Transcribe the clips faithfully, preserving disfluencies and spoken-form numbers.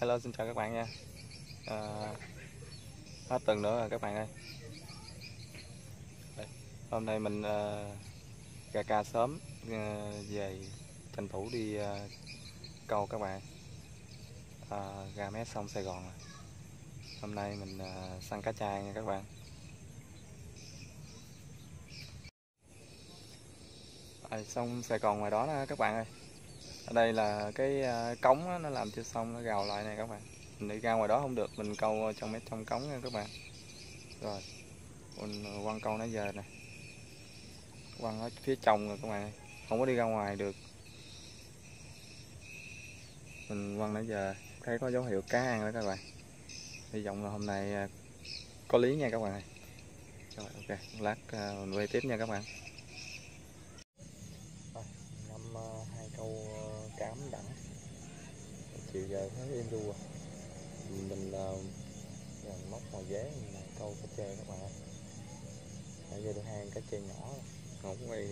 Hello, xin chào các bạn nha. À, hết tuần nữa rồi các bạn ơi. Hôm nay mình uh, cà cà sớm uh, về tranh thủ đi uh, câu các bạn. Uh, ra mé sông Sài Gòn. Hôm nay mình uh, săn cá trai nha các bạn. À, sông Sài Gòn ngoài đó nè các bạn ơi. Ở đây là cái cống đó, nó làm chưa xong, nó gào lại này các bạn. Mình đi ra ngoài đó không được, mình câu trong mét trong cống nha các bạn. Rồi mình quăng câu nãy giờ nè, quăng ở phía trong rồi các bạn, không có đi ra ngoài được. Mình quăng nãy giờ thấy có dấu hiệu cá ăn đó các bạn. Hy vọng là hôm nay có lý nha các bạn ơi. Rồi, ok, lát mình quay tiếp nha các bạn. Cám đẳng chiều giờ thấy em đua mình là mình móc màu vé mình câu cá trê các bạn. Bây giờ được hàng cá trê nhỏ không quay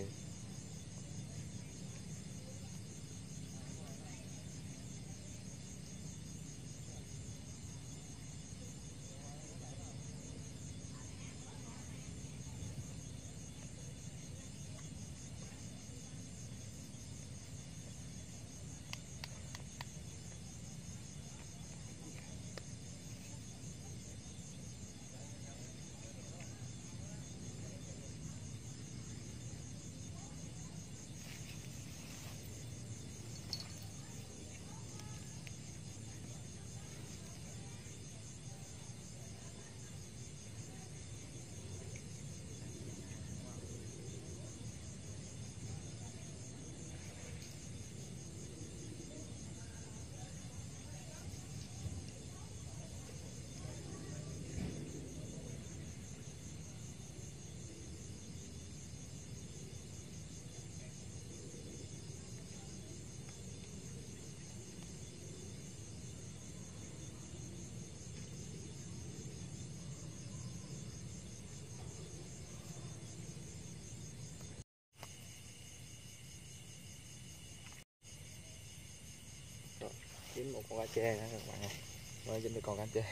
dính một con cá trê nữa các bạn ơi, mới dính được con cá trê.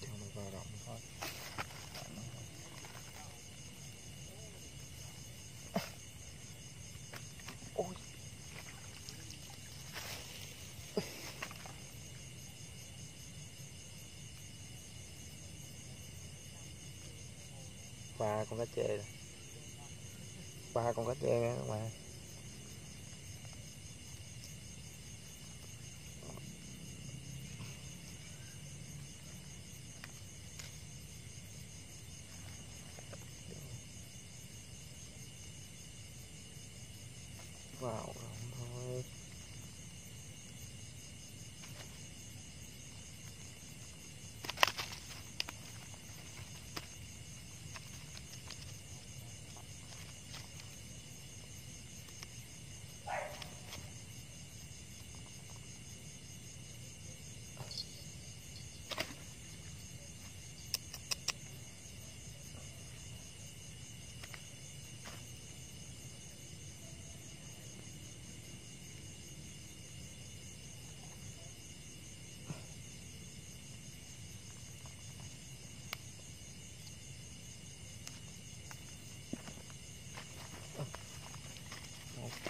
Cho mình vào rộng thôi. Ôi. Ba con cá trê rồi. Ba con cá trê nha các bạn. Vào rộng thôi.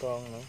Con nữa.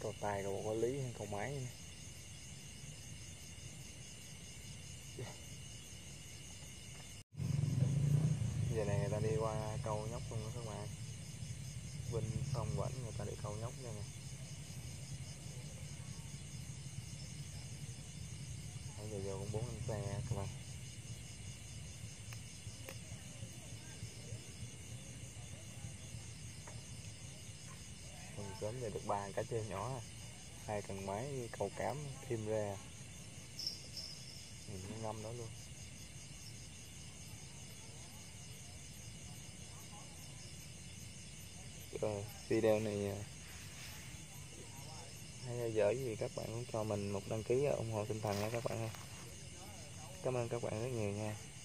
Câu tay câu có lý hay câu máy nữa. Giờ này người ta đi qua câu nhóc luôn đó các bạn. Bên sông Quảnh người ta để câu nhóc nha nè. Bây giờ giờ cũng bốn anh xe các bạn. Mình sớm giờ được ba cá trê nhỏ, hai cần máy câu cám thêm ra. Mình ngâm đó luôn. Rồi, video này hay dở gì các bạn cũng cho mình một đăng ký ủng hộ tinh thần nha các bạn ơi. Cảm ơn các bạn rất nhiều nha.